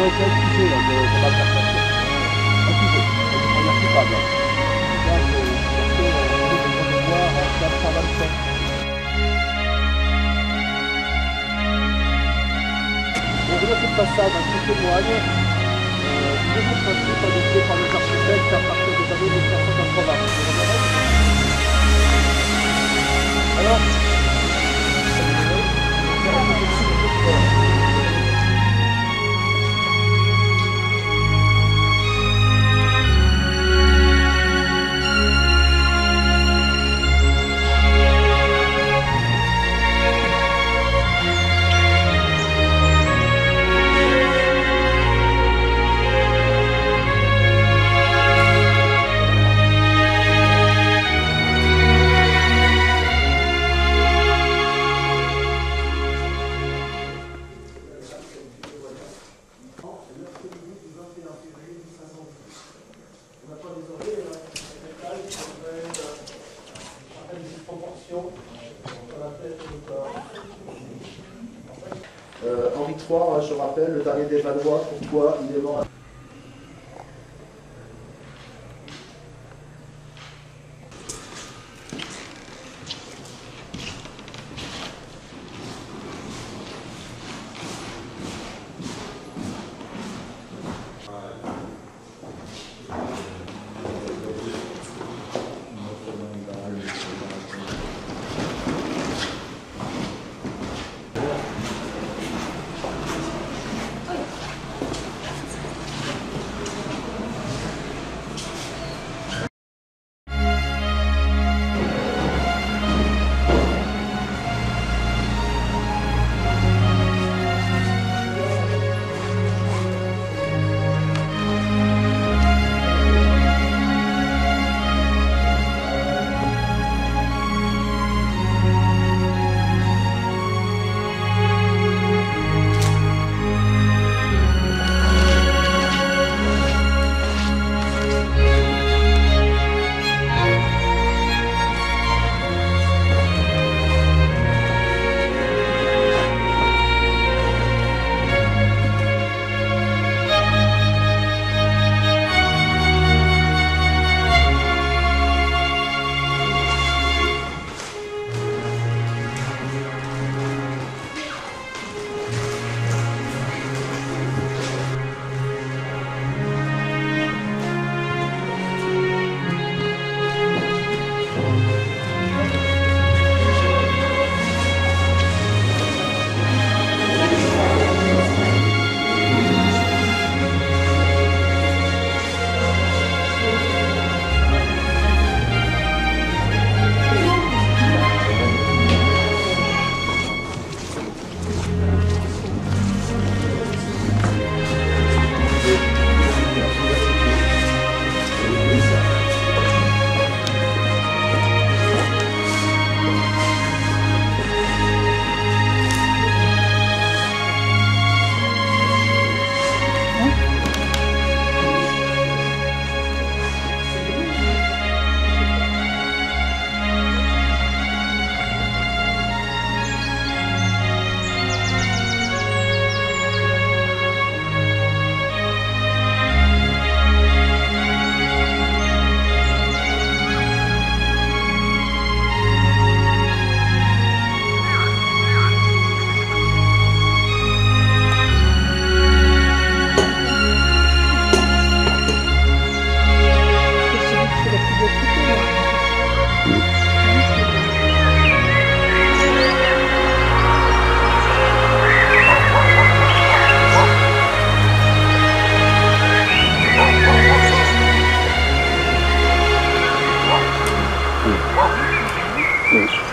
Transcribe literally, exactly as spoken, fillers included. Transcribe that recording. faut être accusé, donc on ne va pas le faire passer. Accusé, on n'a plus pas bien. Là, je vais vous voir quatre cent vingt-cinq. On voit ce passage un petit peu moine, beaucoup de principes adoptés par les architectes à partir des années mille neuf cent quatre-vingts. Alors, Euh, Henri trois, je rappelle, le dernier des Valois, pourquoi il est mort. Yes.